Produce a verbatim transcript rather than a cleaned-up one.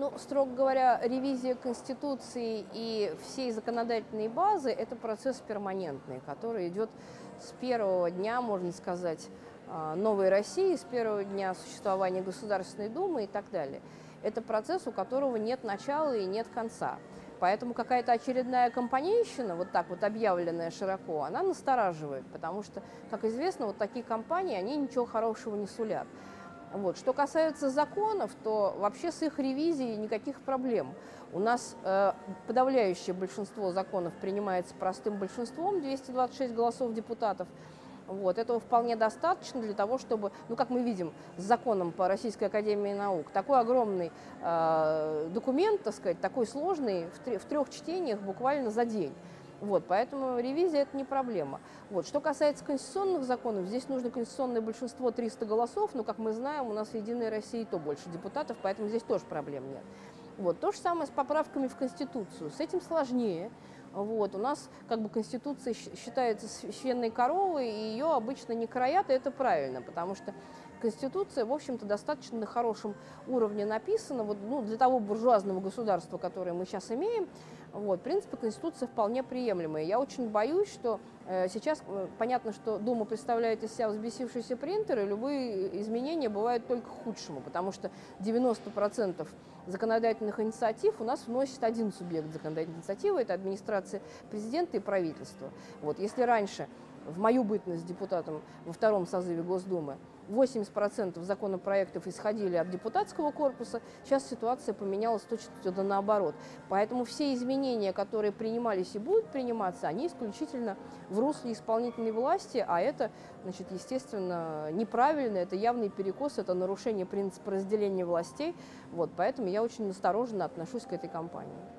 Ну, строго говоря, ревизия Конституции и всей законодательной базы – это процесс перманентный, который идет с первого дня, можно сказать, новой России, с первого дня существования Государственной Думы и так далее. Это процесс, у которого нет начала и нет конца. Поэтому какая-то очередная компанейщина, вот так вот объявленная широко, она настораживает, потому что, как известно, вот такие компании, они ничего хорошего не сулят. Вот. Что касается законов, то вообще с их ревизией никаких проблем. У нас э, подавляющее большинство законов принимается простым большинством, двести двадцать шесть голосов депутатов. Вот. Этого вполне достаточно для того, чтобы, ну, как мы видим, с законом по Российской академии наук, такой огромный э, документ, так сказать, такой сложный, в, в трех чтениях буквально за день. Вот, поэтому ревизия – это не проблема. Вот, что касается конституционных законов, здесь нужно конституционное большинство триста голосов, но, как мы знаем, у нас в «Единой России» то больше депутатов, поэтому здесь тоже проблем нет. Вот, то же самое с поправками в Конституцию. С этим сложнее. Вот, у нас как бы Конституция считается священной коровой, и ее обычно не краят, и это правильно, потому что Конституция, в общем-то, достаточно на хорошем уровне написана. Вот, ну, для того буржуазного государства, которое мы сейчас имеем, вот, в принципе, Конституция вполне приемлемая. Я очень боюсь, что э, сейчас э, понятно, что Дума представляет из себя взбесившийся принтер, и любые изменения бывают только к худшему, потому что девяносто процентов законодательных инициатив у нас вносит один субъект законодательной инициативы, это администрация президента и правительства. Вот, если раньше, в мою бытность депутатом во втором созыве Госдумы, восемьдесят процентов законопроектов исходили от депутатского корпуса, сейчас ситуация поменялась точно наоборот. Поэтому все изменения, которые принимались и будут приниматься, они исключительно в русле исполнительной власти, а это, значит, естественно, неправильно, это явный перекос, это нарушение принципа разделения властей. Вот, поэтому я очень осторожно отношусь к этой кампании.